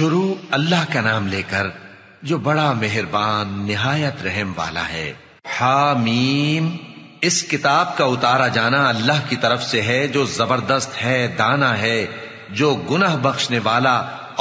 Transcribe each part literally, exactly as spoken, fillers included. शुरू अल्लाह का नाम लेकर जो बड़ा मेहरबान निहायत रहम वाला है। हामीम, इस किताब का उतारा जाना अल्लाह की तरफ से है जो जबरदस्त है, दाना है, जो गुनाह बख्शने वाला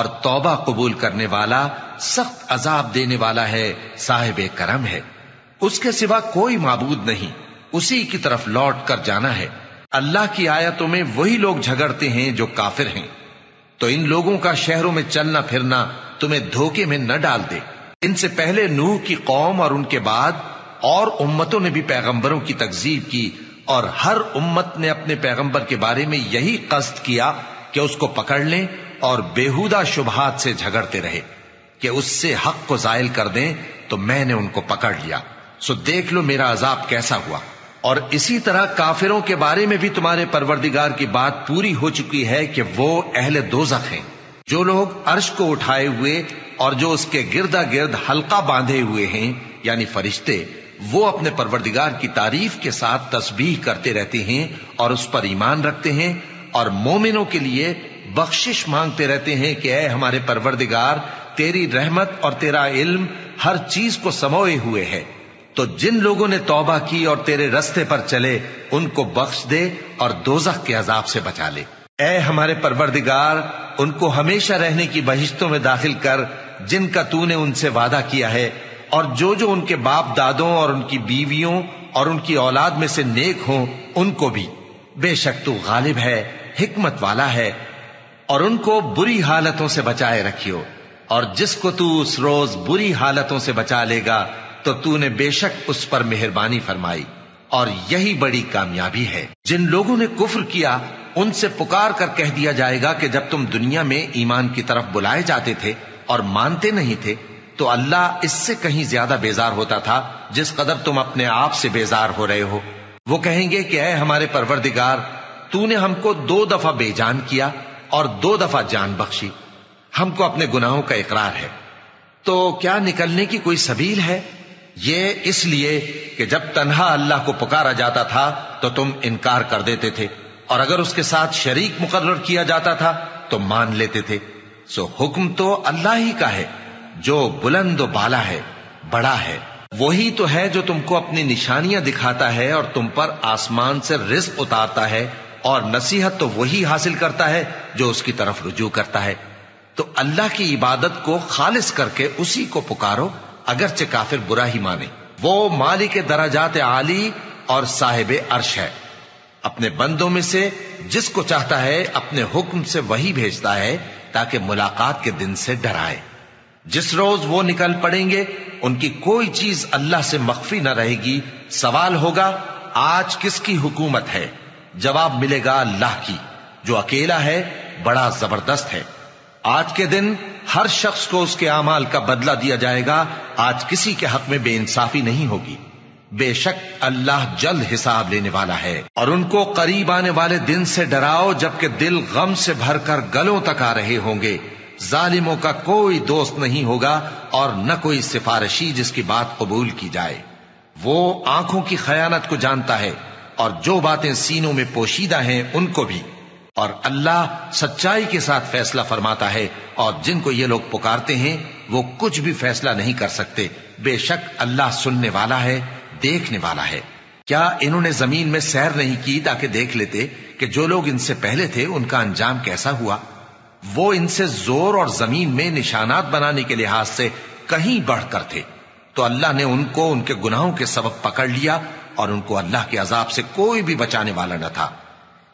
और तौबा कबूल करने वाला, सख्त अजाब देने वाला है, साहिब करम है। उसके सिवा कोई माबूद नहीं, उसी की तरफ लौट कर जाना है। अल्लाह की आयतों में वही लोग झगड़ते हैं जो काफिर हैं, तो इन लोगों का शहरों में चलना फिरना तुम्हें धोखे में न डाल दे। इनसे पहले नूह की कौम और उनके बाद और उम्मतों ने भी पैगंबरों की तकजीब की, और हर उम्मत ने अपने पैगंबर के बारे में यही कस्द किया कि उसको पकड़ लें और बेहुदा शुबहात से झगड़ते रहे कि उससे हक को जायल कर दें, तो मैंने उनको पकड़ लिया, सो देख लो मेरा अजाब कैसा हुआ। और इसी तरह काफिरों के बारे में भी तुम्हारे परवरदिगार की बात पूरी हो चुकी है कि वो अहले दोज़ख हैं, जो लोग अर्श को उठाए हुए और जो उसके गिरदा गिर्द हल्का बांधे हुए हैं, यानी फरिश्ते, वो अपने परवरदिगार की तारीफ के साथ तस्बीह करते रहते हैं और उस पर ईमान रखते हैं, और मोमिनों के लिए बख्शिश मांगते रहते हैं कि ऐ हमारे परवरदिगार, तेरी रहमत और तेरा इल्म हर चीज को समोए हुए है, तो जिन लोगों ने तौबा की और तेरे रस्ते पर चले उनको बख्श दे और दोज़ख के अजाब से बचा ले। ऐ हमारे परवरदिगार, उनको हमेशा रहने की बहिश्तों में दाखिल कर जिनका तूने उनसे वादा किया है, और जो जो उनके बाप दादों और उनकी बीवियों और उनकी औलाद में से नेक हों उनको भी, बेशक तू गालिब है, हिकमत वाला है, और उनको बुरी हालतों से बचाए रखियो। और जिसको तू उस रोज बुरी हालतों से बचा लेगा तो तूने बेशक उस पर मेहरबानी फरमाई, और यही बड़ी कामयाबी है। जिन लोगों ने कुफ्र किया उनसे पुकार कर कह दिया जाएगा कि जब तुम दुनिया में ईमान की तरफ बुलाए जाते थे और मानते नहीं थे, तो अल्लाह इससे कहीं ज्यादा बेजार होता था जिस कदर तुम अपने आप से बेजार हो रहे हो। वो कहेंगे कि ऐ हमारे परवरदिगार, तूने हमको दो दफा बेजान किया और दो दफा जान बख्शी, हमको अपने गुनाहों का इकरार है, तो क्या निकलने की कोई सबील है? ये इसलिए कि जब तन्हा अल्लाह को पुकारा जाता था तो तुम इनकार कर देते थे, और अगर उसके साथ शरीक मुकर्रर किया जाता था तो मान लेते थे। सो हुक्म तो अल्लाह ही का है जो बुलंद बाला है, बड़ा है। वही तो है जो तुमको अपनी निशानियां दिखाता है और तुम पर आसमान से रिज्क उतारता है, और नसीहत तो वही हासिल करता है जो उसकी तरफ रुजू करता है। तो अल्लाह की इबादत को खालिस करके उसी को पुकारो, अगरचे काफिर बुरा ही माने। वो मालिक दराजात आली और साहिब अर्श है। अपने बंदों में से जिसको चाहता है अपने हुक्म से वही भेजता है ताकि मुलाकात के दिन से डराए। जिस रोज वो निकल पड़ेंगे उनकी कोई चीज अल्लाह से मख्फी न रहेगी। सवाल होगा, आज किसकी हुकूमत है? जवाब मिलेगा अल्लाह की, जो अकेला है, बड़ा जबरदस्त है। आज के दिन हर शख्स को उसके आमाल का बदला दिया जाएगा। आज किसी के हक में बेइंसाफी नहीं होगी। बेशक अल्लाह जल्द हिसाब लेने वाला है। और उनको करीब आने वाले दिन से डराओ, जबकि दिल गम से भरकर गलों तक आ रहे होंगे। जालिमों का कोई दोस्त नहीं होगा और न कोई सिफारिशी जिसकी बात कबूल की जाए। वो आंखों की खयानत को जानता है और जो बातें सीनों में पोशीदा हैं उनको भी। और अल्लाह सच्चाई के साथ फैसला फरमाता है, और जिनको ये लोग पुकारते हैं वो कुछ भी फैसला नहीं कर सकते। बेशक अल्लाह सुनने वाला है, देखने वाला है। क्या इन्होंने जमीन में सैर नहीं की ताकि देख लेते कि जो लोग इनसे पहले थे उनका अंजाम कैसा हुआ? वो इनसे जोर और जमीन में निशानात बनाने के लिहाज से कहीं बढ़कर थे, तो अल्लाह ने उनको उनके गुनाहों के सबब पकड़ लिया, और उनको अल्लाह के अजाब से कोई भी बचाने वाला न था।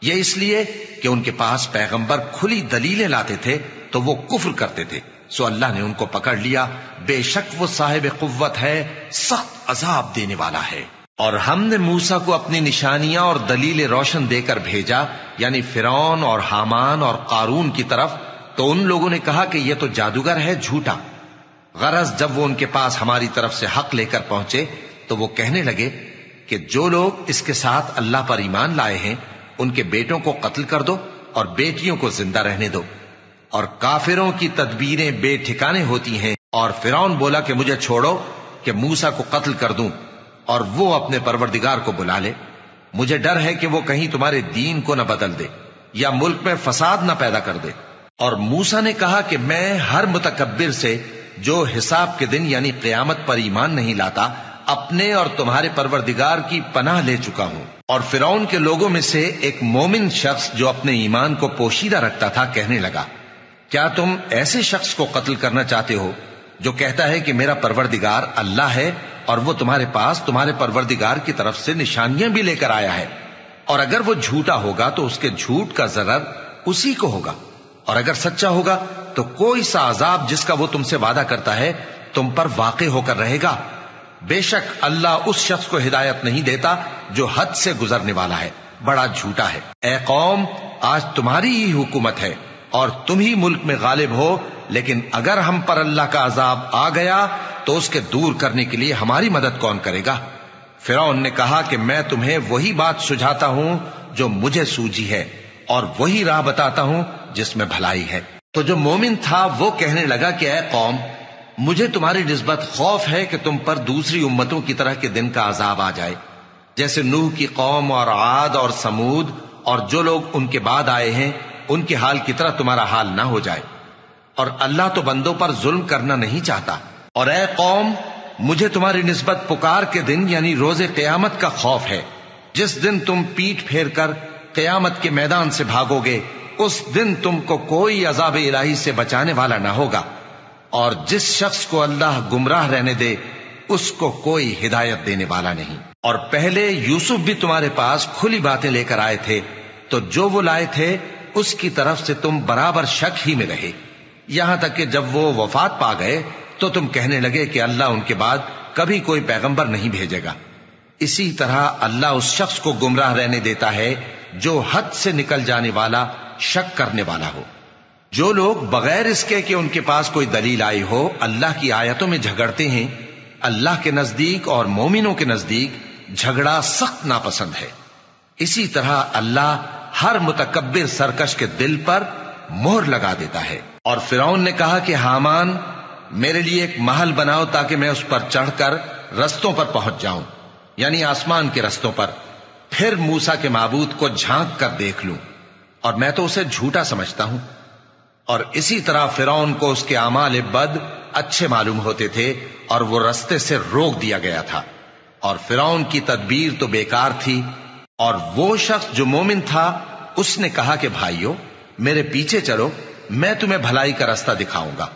यह इसलिए कि उनके पास पैगंबर खुली दलीलें लाते थे तो वो कुफ्र करते थे, सो अल्लाह ने उनको पकड़ लिया। बेशक वो साहिब कुव्वत है, सख्त अजाब देने वाला है। और हमने मूसा को अपनी निशानियां और दलीलें रोशन देकर भेजा, यानी फिरौन और हामान और कारून की तरफ, तो उन लोगों ने कहा कि यह तो जादूगर है, झूठा। गरज जब वो उनके पास हमारी तरफ से हक लेकर पहुंचे तो वो कहने लगे कि जो लोग इसके साथ अल्लाह पर ईमान लाए हैं उनके बेटों को कत्ल कर दो और बेटियों को जिंदा रहने दो, और काफिरों की तदबीरें बेठिकाने होती हैं। और फिरौन बोला कि मुझे छोड़ो कि मूसा को कत्ल कर दूं और वो अपने परवरदिगार को बुला ले, मुझे डर है कि वो कहीं तुम्हारे दीन को न बदल दे या मुल्क में फसाद न पैदा कर दे। और मूसा ने कहा कि मैं हर मुतकब्बिर से जो हिसाब के दिन यानी क़यामत पर ईमान नहीं लाता अपने और तुम्हारे परवरदिगार की पनाह ले चुका हूँ। और फिरौन के लोगों में से एक मोमिन शख्स जो अपने ईमान को पोशीदा रखता था कहने लगा, क्या तुम ऐसे शख्स को कत्ल करना चाहते हो जो कहता है कि मेरा परवरदिगार अल्लाह है और वो तुम्हारे पास तुम्हारे परवरदिगार की तरफ से निशानियां भी लेकर आया है, और अगर वो झूठा होगा तो उसके झूठ का जरर उसी को होगा, और अगर सच्चा होगा तो कोई सा अजाब जिसका वो तुमसे वादा करता है तुम पर वाक़े होकर रहेगा। बेशक अल्लाह उस शख्स को हिदायत नहीं देता जो हद से गुजरने वाला है, बड़ा झूठा है। ए कौम, आज तुम्हारी ही हुकूमत है और तुम ही मुल्क में गालिब हो, लेकिन अगर हम पर अल्लाह का अजाब आ गया तो उसके दूर करने के लिए हमारी मदद कौन करेगा। फिरौन ने कहा कि मैं तुम्हें वही बात सुझाता हूँ जो मुझे सूझी है और वही राह बताता हूँ जिसमें भलाई है। तो जो मोमिन था वो कहने लगा कि ए कौम, मुझे तुम्हारी निस्बत खौफ है कि तुम पर दूसरी उम्मतों की तरह के दिन का अजाब आ जाए, जैसे नूह की कौम और आद और समूद और जो लोग उनके बाद आए हैं उनके हाल की तरह तुम्हारा हाल ना हो जाए, और अल्लाह तो बंदों पर जुल्म करना नहीं चाहता। और ए कौम, मुझे तुम्हारी निस्बत पुकार के दिन यानी रोजे क़यामत का खौफ है, जिस दिन तुम पीठ फेर कर क़यामत के मैदान से भागोगे उस दिन तुमको कोई अजाब इलाही से बचाने वाला ना होगा, और जिस शख्स को अल्लाह गुमराह रहने दे उसको कोई हिदायत देने वाला नहीं। और पहले यूसुफ भी तुम्हारे पास खुली बातें लेकर आए थे, तो जो वो लाए थे उसकी तरफ से तुम बराबर शक ही में रहे, यहां तक कि जब वो वफात पा गए तो तुम कहने लगे कि अल्लाह उनके बाद कभी कोई पैगंबर नहीं भेजेगा। इसी तरह अल्लाह उस शख्स को गुमराह रहने देता है जो हद से निकल जाने वाला, शक करने वाला हो। जो लोग बगैर इसके कि उनके पास कोई दलील आई हो अल्लाह की आयतों में झगड़ते हैं, अल्लाह के नजदीक और मोमिनों के नजदीक झगड़ा सख्त नापसंद है। इसी तरह अल्लाह हर मुतकब्बिर सरकश के दिल पर मोहर लगा देता है। और फिरौन ने कहा कि हामान, मेरे लिए एक महल बनाओ ताकि मैं उस पर चढ़कर रस्तों पर पहुंच जाऊं, यानी आसमान के रस्तों पर, फिर मूसा के माबूद को झांक कर देख लूं, और मैं तो उसे झूठा समझता हूं। और इसी तरह फिरौन को उसके आमाल बद अच्छे मालूम होते थे और वो रस्ते से रोक दिया गया था, और फिरौन की तदबीर तो बेकार थी। और वो शख्स जो मोमिन था उसने कहा कि भाइयों, मेरे पीछे चलो, मैं तुम्हें भलाई का रास्ता दिखाऊंगा।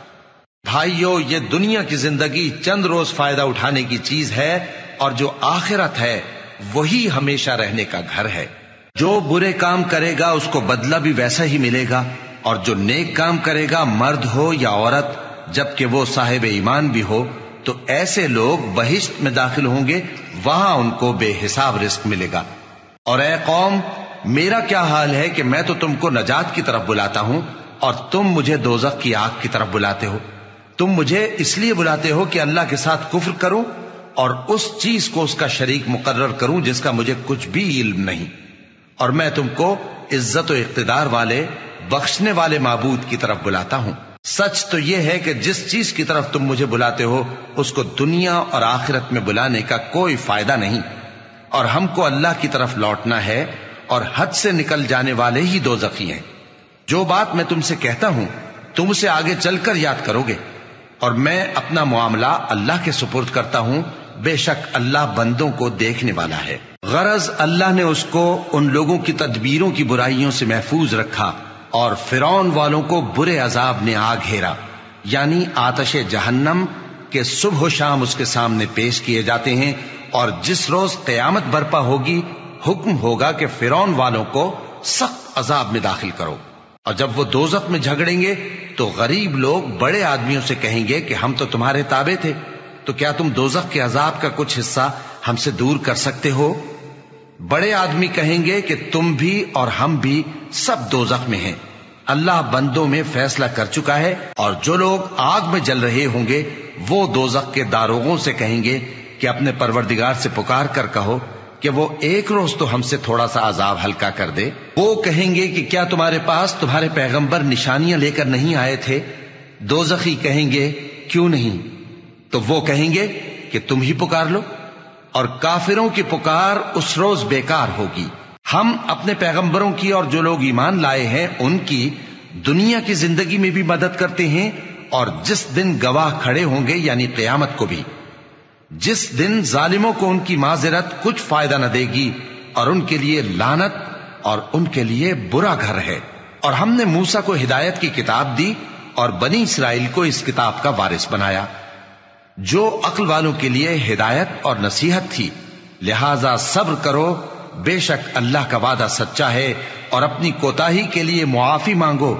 भाइयों, ये दुनिया की जिंदगी चंद रोज फायदा उठाने की चीज है, और जो आखिरत है वही हमेशा रहने का घर है। जो बुरे काम करेगा उसको बदला भी वैसा ही मिलेगा, और जो नेक काम करेगा मर्द हो या औरत, जबकि वो साहिब ईमान भी हो, तो ऐसे लोग बहिश्त में दाखिल होंगे, वहां उनको बेहिसाब रिस्क मिलेगा। और ए कौम, मेरा क्या हाल है कि मैं तो तुमको नजात की तरफ बुलाता हूं और तुम मुझे दोजख की आग की तरफ बुलाते हो। तुम मुझे इसलिए बुलाते हो कि अल्लाह के साथ कुफ्र करूं और उस चीज को उसका शरीक मुकर्रर करूं जिसका मुझे कुछ भी इल्म नहीं, और मैं तुमको इज्जत और इक़्तिदार वाले बख्शने वाले माबूद की तरफ बुलाता हूं। सच तो यह है कि जिस चीज की तरफ तुम मुझे बुलाते हो उसको दुनिया और आखिरत में बुलाने का कोई फायदा नहीं, और हमको अल्लाह की तरफ लौटना है, और हद से निकल जाने वाले ही दोज़खी हैं। जो बात मैं तुमसे कहता हूं तुम उसे आगे चलकर याद करोगे, और मैं अपना मामला अल्लाह के सुपुर्द करता हूं, बेशक अल्लाह बंदों को देखने वाला है। गरज, अल्लाह ने उसको उन लोगों की तदबीरों की बुराइयों से महफूज रखा, और फिरौन वालों को बुरे अजाब ने आ घेरा, यानी आतश जहन्नम के सुबह शाम उसके सामने पेश किए जाते हैं। और जिस रोज क़यामत बरपा होगी हुक्म होगा कि फिरौन वालों को सख्त अजाब में दाखिल करो, और जब वो दोजख में झगड़ेंगे तो गरीब लोग बड़े आदमियों से कहेंगे कि हम तो तुम्हारे ताबे थे, तो क्या तुम दोजख के अजाब का कुछ हिस्सा हमसे दूर कर सकते हो। बड़े आदमी कहेंगे कि तुम भी और हम भी सब दोजख में हैं, अल्लाह बंदों में फैसला कर चुका है। और जो लोग आग में जल रहे होंगे वो दोजख के दारोगों से कहेंगे कि अपने परवरदिगार से पुकार कर कहो कि वो एक रोज तो हमसे थोड़ा सा अजाब हल्का कर दे। वो कहेंगे कि क्या तुम्हारे पास तुम्हारे पैगंबर निशानियां लेकर नहीं आए थे। दोजखी कहेंगे क्यों नहीं, तो वो कहेंगे कि तुम ही पुकार लो, और काफिरों की पुकार उस रोज बेकार होगी। हम अपने पैगंबरों की और जो लोग ईमान लाए हैं उनकी दुनिया की जिंदगी में भी मदद करते हैं और जिस दिन गवाह खड़े होंगे यानी क़यामत को भी, जिस दिन जालिमों को उनकी माज़रत कुछ फायदा न देगी और उनके लिए लानत और उनके लिए बुरा घर है। और हमने मूसा को हिदायत की किताब दी और बनी इसराइल को इस किताब का वारिस बनाया जो अक्ल वालों के लिए हिदायत और नसीहत थी। लिहाजा सब्र करो, बेशक अल्लाह का वादा सच्चा है, और अपनी कोताही के लिए मुआफी मांगो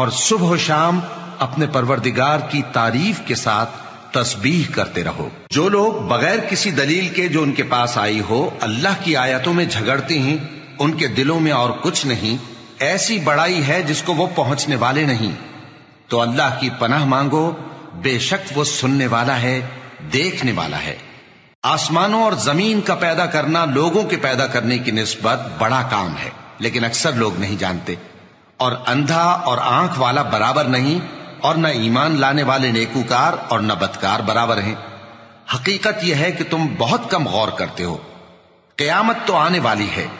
और सुबह शाम अपने परवरदिगार की तारीफ के साथ तस्बीह करते रहो। जो लोग बगैर किसी दलील के जो उनके पास आई हो अल्लाह की आयतों में झगड़ते हैं, उनके दिलों में और कुछ नहीं, ऐसी बड़ाई है जिसको वो पहुंचने वाले नहीं। तो अल्लाह की पनाह मांगो, बेशक वो सुनने वाला है, देखने वाला है। आसमानों और जमीन का पैदा करना लोगों के पैदा करने की निस्बत बड़ा काम है, लेकिन अक्सर लोग नहीं जानते। और अंधा और आंख वाला बराबर नहीं, और न ईमान लाने वाले नेकूकार और न बदकार बराबर हैं। हकीकत यह है कि तुम बहुत कम गौर करते हो। क़यामत तो आने वाली है,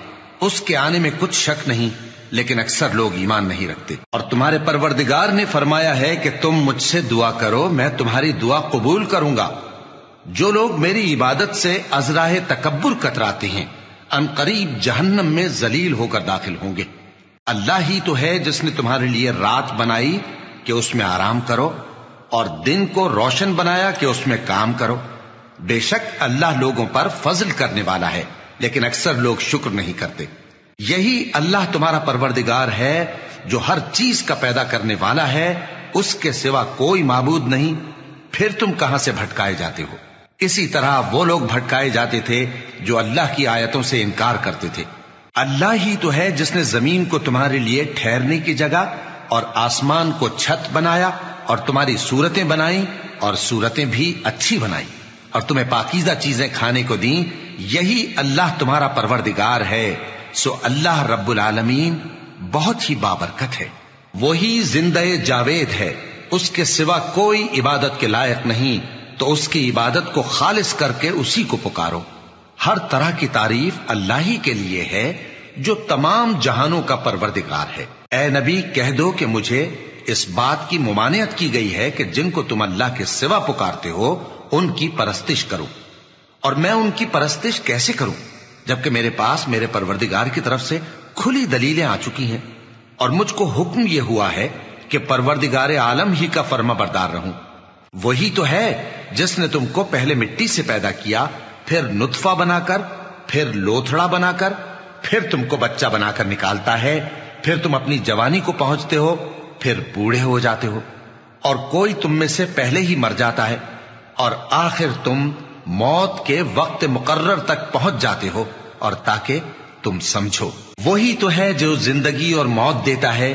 उसके आने में कुछ शक नहीं, लेकिन अक्सर लोग ईमान नहीं रखते। और तुम्हारे परवरदिगार ने फरमाया है कि तुम मुझसे दुआ करो, मैं तुम्हारी दुआ कबूल करूंगा। जो लोग मेरी इबादत से अज़राहे तकब्बुर कतराते हैं, अनकरीब जहन्नम में जलील होकर दाखिल होंगे। अल्लाह ही तो है जिसने तुम्हारे लिए रात बनाई कि उसमें आराम करो और दिन को रोशन बनाया कि उसमें काम करो। बेशक अल्लाह लोगों पर फजल करने वाला है, लेकिन अक्सर लोग शुक्र नहीं करते। यही अल्लाह तुम्हारा परवरदिगार है जो हर चीज का पैदा करने वाला है, उसके सिवा कोई माबूद नहीं। फिर तुम कहां से भटकाए जाते हो? इसी तरह वो लोग भटकाए जाते थे जो अल्लाह की आयतों से इनकार करते थे। अल्लाह ही तो है जिसने जमीन को तुम्हारे लिए ठहरने की जगह और आसमान को छत बनाया और तुम्हारी सूरतें बनाई और सूरतें भी अच्छी बनाई और तुम्हें पाकीज़ा चीजें खाने को दी। यही अल्लाह तुम्हारा परवरदिगार है। सो अल्लाह रब्बुल आलमीन बहुत ही बाबरकत है। वही जिंदे जावेद है, उसके सिवा कोई इबादत के लायक नहीं। तो उसकी इबादत को खालिस करके उसी को पुकारो। हर तरह की तारीफ अल्लाह ही के लिए है जो तमाम जहानों का परवरदिगार है। ए नबी, कह दो कि मुझे इस बात की मुमानियत की गई है कि जिनको तुम अल्लाह के सिवा पुकारते हो उनकी परस्तिश करो, और मैं उनकी परस्तिश कैसे करूं जबकि मेरे पास मेरे परवरदिगार की तरफ से खुली दलीलें आ चुकी हैं और मुझको हुक्म यह हुआ है कि परवरदिगार आलम ही का फर्मा बरदार रहूं। वही तो है जिसने तुमको पहले मिट्टी से पैदा किया, फिर नुतफा बनाकर, फिर लोथड़ा बनाकर, फिर तुमको बच्चा बनाकर निकालता है, फिर तुम अपनी जवानी को पहुंचते हो, फिर बूढ़े हो जाते हो और कोई तुम में से पहले ही मर जाता है और आखिर तुम मौत के वक्त मुकर्रर तक पहुंच जाते हो। और ताकि तुम समझो, वही तो है जो जिंदगी और मौत देता है।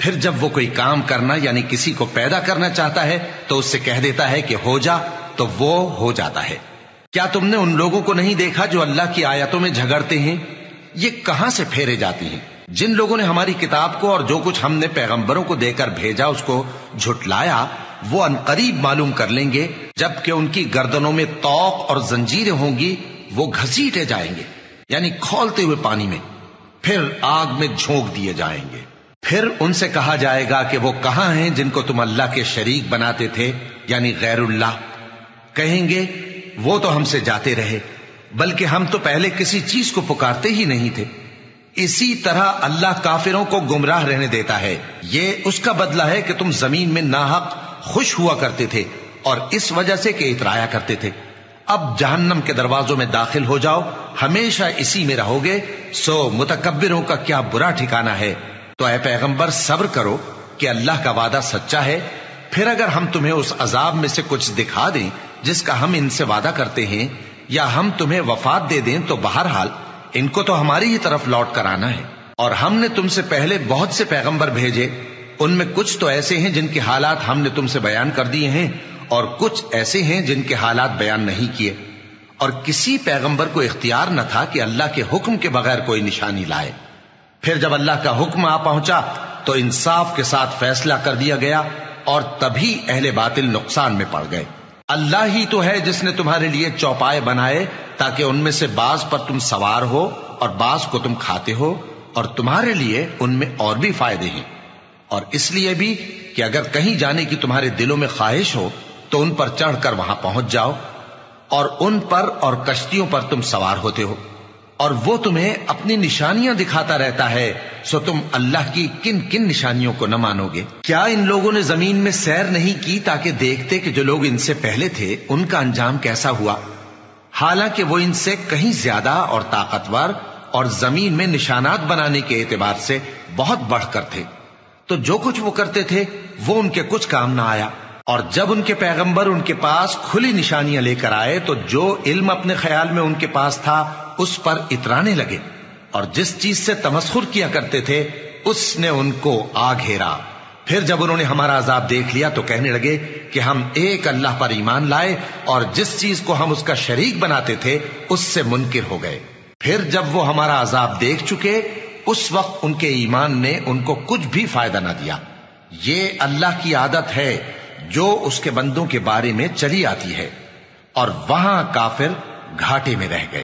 फिर जब वो कोई काम करना यानी किसी को पैदा करना चाहता है तो उससे कह देता है कि हो जा, तो वो हो जाता है। क्या तुमने उन लोगों को नहीं देखा जो अल्लाह की आयतों में झगड़ते हैं? ये कहां से फेरे जाती हैं? जिन लोगों ने हमारी किताब को और जो कुछ हमने पैगंबरों को देकर भेजा उसको झुटलाया, वो अनकरीब मालूम कर लेंगे। जबकि उनकी गर्दनों में तौक और जंजीरें होंगी, वो घसीटे जाएंगे यानी खौलते हुए पानी में, फिर आग में झोंक दिए जाएंगे। फिर उनसे कहा जाएगा कि वो कहां हैं जिनको तुम अल्लाह के शरीक बनाते थे यानी गैरुल्लाह। कहेंगे वो तो हमसे जाते रहे, बल्कि हम तो पहले किसी चीज को पुकारते ही नहीं थे। इसी तरह अल्लाह काफिरों को गुमराह रहने देता है। ये उसका बदला है कि तुम जमीन में नाहक खुश हुआ करते थे और इस वजह से कि इतराया करते थे। अब जहन्नम के दरवाजों में दाखिल हो जाओ, हमेशा इसी में रहोगे। सो मुतकब्बिरों का क्या बुरा ठिकाना है। तो ऐ पैगंबर, सब्र करो कि अल्लाह का वादा सच्चा है। फिर अगर हम तुम्हें उस अजाब में से कुछ दिखा दें जिसका हम इनसे वादा करते हैं, या हम तुम्हें वफात दे दें, तो बहरहाल इनको तो हमारी ही तरफ लौट कर आना है। और हमने तुमसे पहले बहुत से पैगंबर भेजे, उनमें कुछ तो ऐसे हैं जिनके हालात हमने तुमसे बयान कर दिए हैं और कुछ ऐसे हैं जिनके हालात बयान नहीं किए। और किसी पैगंबर को इख्तियार न था कि अल्लाह के हुक्म के बगैर कोई निशानी लाए। फिर जब अल्लाह का हुक्म आ पहुंचा तो इंसाफ के साथ फैसला कर दिया गया और तभी अहले बातिल नुकसान में पड़ गए। अल्लाह ही तो है जिसने तुम्हारे लिए चौपाए बनाए ताकि उनमें से बाज पर तुम सवार हो और बाज को तुम खाते हो, और तुम्हारे लिए उनमें और भी फायदे हैं। और इसलिए भी कि अगर कहीं जाने की तुम्हारे दिलों में ख्वाहिश हो तो उन पर चढ़कर वहां पहुंच जाओ और उन पर और कश्तियों पर तुम सवार होते हो और वो तुम्हें अपनी निशानियां दिखाता रहता है, सो तुम अल्लाह की किन किन निशानियों को न मानोगे। क्या इन लोगों ने जमीन में सैर नहीं की ताकि देखते कि जो लोग इनसे पहले थे उनका अंजाम कैसा हुआ, हालांकि वो इनसे कहीं ज्यादा और ताकतवर और जमीन में निशानात बनाने के एतबार से बहुत बढ़कर थे, तो जो कुछ वो करते थे वो उनके कुछ काम ना आया। और जब उनके पैगंबर उनके पास खुली निशानियां लेकर आए तो जो इल्म अपने ख्याल में उनके पास था उस पर इतराने लगे और जिस चीज से तमस्खुर किया करते थे उसने उनको आ घेरा। फिर जब उन्होंने हमारा अजाब देख लिया तो कहने लगे कि हम एक अल्लाह पर ईमान लाए और जिस चीज को हम उसका शरीक बनाते थे उससे मुनकिर हो गए। फिर जब वो हमारा अजाब देख चुके उस वक्त उनके ईमान ने उनको कुछ भी फायदा ना दिया। ये अल्लाह की आदत है जो उसके बंदों के बारे में चली आती है और वहां काफिर घाटे में रह गए।